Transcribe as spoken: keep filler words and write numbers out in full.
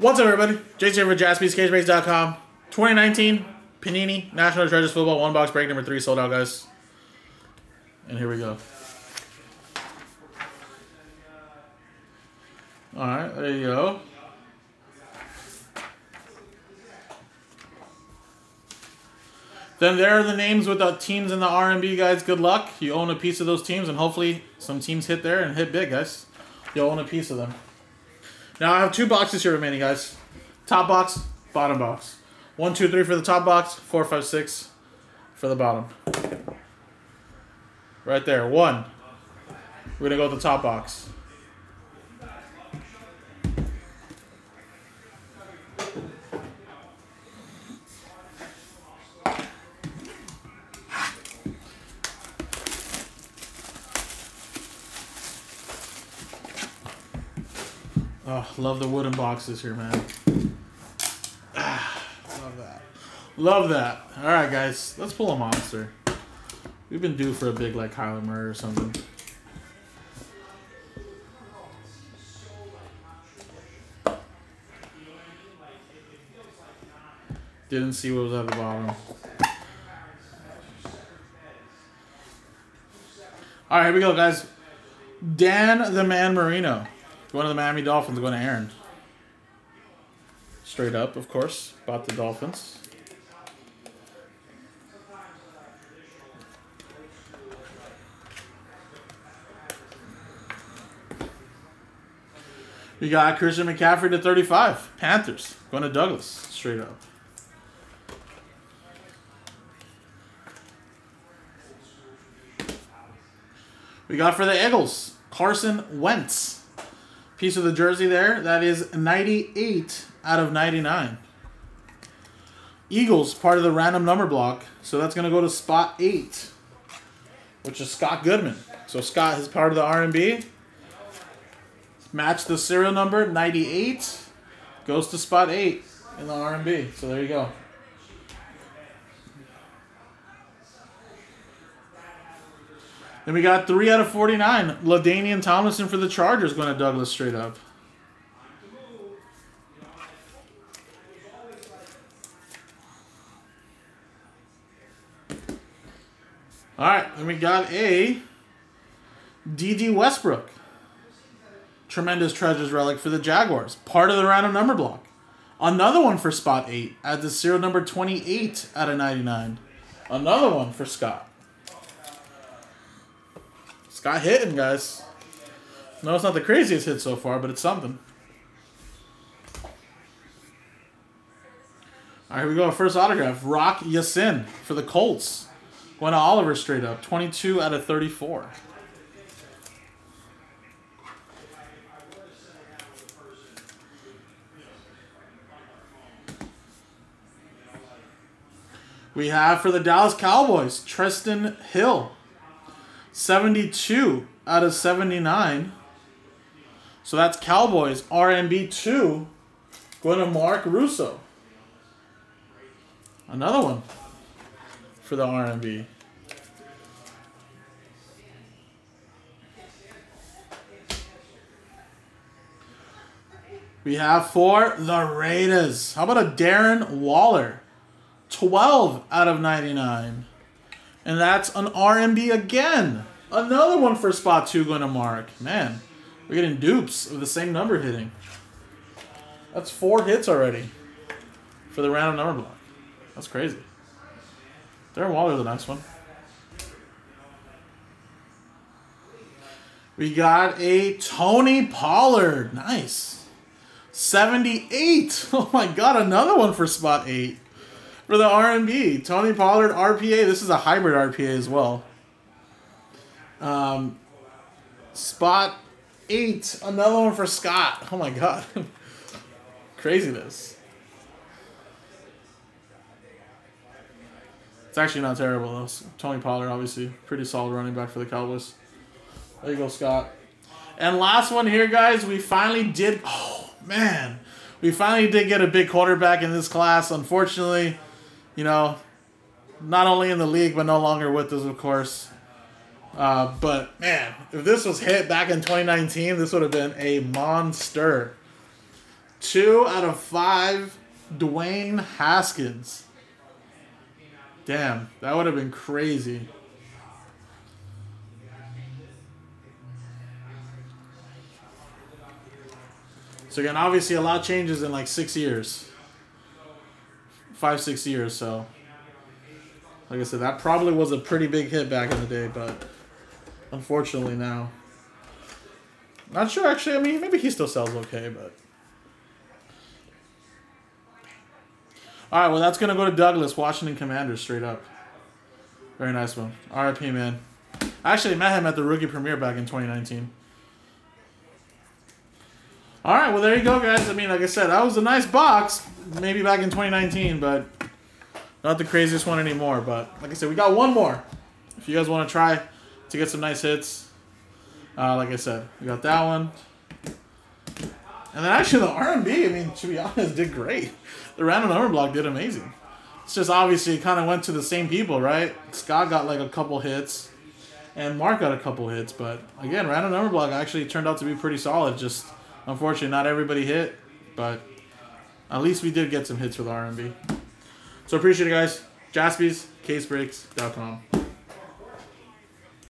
What's up, everybody? Jason here with Jaspys Case Breaks dot com. twenty nineteen Panini National Treasures Football One Box Break Number Three sold out, guys. And here we go. All right, there you go. Then there are the names with the teams in the R and B, guys. Good luck. You own a piece of those teams, and hopefully some teams hit there and hit big, guys. You'll own a piece of them. Now, I have two boxes here remaining, guys. Top box, bottom box. One, two, three for the top box. Four, five, six for the bottom. Right there. One. We're going to go with the top box. Oh, love the wooden boxes here, man. Ah, love that. Love that. All right, guys. Let's pull a monster. We've been due for a big, like, Kyler Murray or something. Didn't see what was at the bottom. All right, here we go, guys. Dan the Man Marino. Going to the Miami Dolphins, going to Aaron. Straight up, of course. Bought the Dolphins. We got Christian McCaffrey to thirty-five. Panthers, going to Douglas. Straight up. We got for the Eagles, Carson Wentz. Piece of the jersey there. That is ninety-eight out of ninety-nine. Eagles, part of the random number block. So that's going to go to spot eight, which is Scott Goodman. So Scott is part of the R and B. Match the serial number, ninety-eight. Goes to spot eight in the R and B. So there you go. Then we got three out of forty-nine. LaDanian Thomason for the Chargers going to Douglas straight up. All right, then we got a D D Westbrook. Tremendous Treasures relic for the Jaguars. Part of the random number block. Another one for spot eight at the serial number twenty-eight out of ninety-nine. Another one for Scott. Scott hitting, guys. No, it's not the craziest hit so far, but it's something. All right, here we go. First autograph. Rock Yassin for the Colts. Gwen Oliver straight up. twenty-two out of thirty-four. We have for the Dallas Cowboys, Tristan Hill. seventy-two out of seventy-nine. So that's Cowboys, R and B two. Going to Mark Russo. Another one for the R and B. We have for the Raiders. How about a Darren Waller? twelve out of ninety-nine. And that's an R and B again. Another one for spot two going to Mark. Man, we're getting dupes of the same number hitting. That's four hits already for the random number block. That's crazy. Darren Waller, the next one. We got a Tony Pollard. Nice. seventy-eight. Oh, my God. Another one for spot eight. For the R and B, Tony Pollard, R P A. This is a hybrid R P A as well. Um, spot eight. Another one for Scott. Oh, my God. Craziness. It's actually not terrible, though. Tony Pollard, obviously, pretty solid running back for the Cowboys. There you go, Scott. And last one here, guys. We finally did... Oh, man. We finally did get a big quarterback in this class. Unfortunately... You know, not only in the league, but no longer with us, of course. Uh, but, man, if this was hit back in twenty nineteen, this would have been a monster. Two out of five, Dwayne Haskins. Damn, that would have been crazy. So again, obviously a lot changes in like six years. Five, six years, so. Like I said, that probably was a pretty big hit back in the day, but unfortunately now. Not sure, actually. I mean, maybe he still sells okay, but. All right, well, that's going to go to Douglas, Washington Commanders, straight up. Very nice one. R I P, man. I actually met him at the rookie premiere back in twenty nineteen. All right, well, there you go, guys. I mean, like I said, that was a nice box, maybe back in twenty nineteen, but not the craziest one anymore. But like I said, we got one more. If you guys want to try to get some nice hits, uh, like I said, we got that one. And then actually the R and B, I mean, to be honest, did great. The random number block did amazing. It's just obviously it kind of went to the same people, right? Scott got like a couple hits, and Mark got a couple hits. But again, random number block actually turned out to be pretty solid. Just unfortunately, not everybody hit, but at least we did get some hits with R and B. So appreciate it, guys. Jaspys Case Breaks dot com.